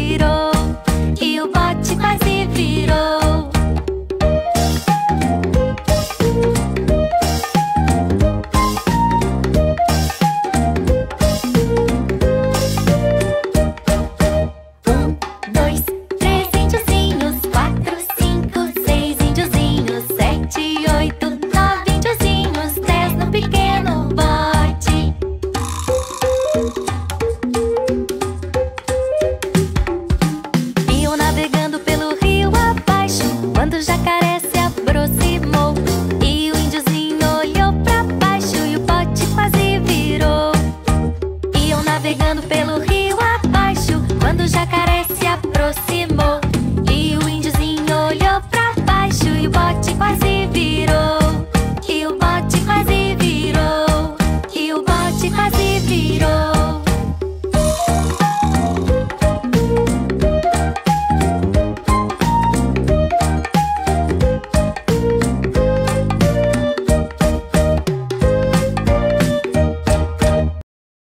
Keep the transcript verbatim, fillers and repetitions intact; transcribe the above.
virou e o bote quase virou. Um, dois, três indiozinhos, quatro, cinco, seis indiozinhos, sete, oito, nove indiozinhos, dez no pequeno bote. Iam navegando pelo rio abaixo quando o jacaré se aproximou. E o indiozinho olhou pra baixo e o bote quase virou. Iam navegando pelo rio